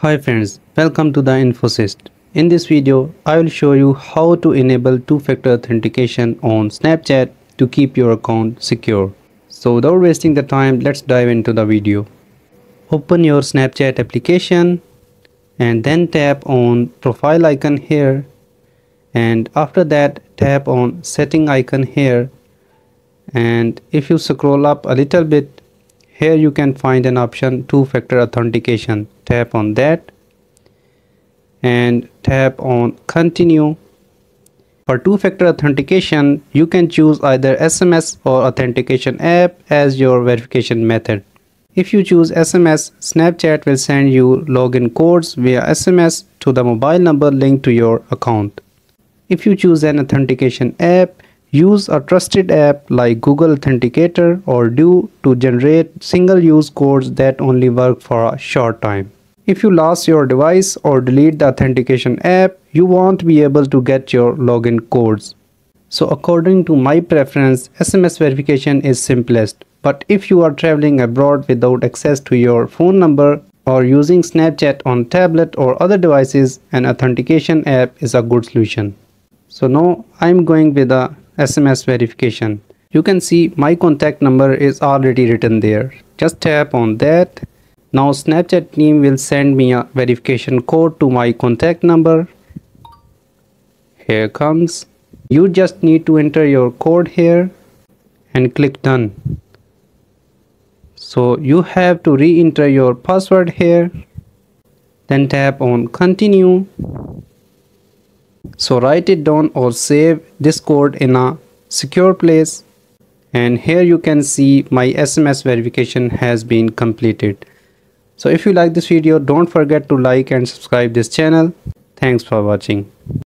Hi friends, welcome to the infoxist. In this video, I will show you how to enable two-factor authentication on Snapchat to keep your account secure. So without wasting the time, let's dive into the video. Open your Snapchat application and then tap on profile icon here, and after that tap on setting icon here, and if you scroll up a little bit, here you can find an option two-factor authentication. Tap on that and tap on continue. For two-factor authentication, you can choose either SMS or authentication app as your verification method. If you choose SMS, Snapchat will send you login codes via SMS to the mobile number linked to your account. If you choose an authentication app, use a trusted app like Google Authenticator or Duo to generate single-use codes that only work for a short time. If you lose your device or delete the authentication app, you won't be able to get your login codes. So according to my preference, SMS verification is simplest. But if you are traveling abroad without access to your phone number or using Snapchat on tablet or other devices, an authentication app is a good solution. So now I'm going with a SMS verification. You can see my contact number is already written there. Just tap on that. Now Snapchat team will send me a verification code to my contact number. Here comes. You just need to enter your code here and click done. So you have to re-enter your password here. Then tap on continue. So write it down or save this code in a secure place. And here you can see my SMS verification has been completed. So if you like this video, don't forget to like and subscribe this channel. Thanks for watching.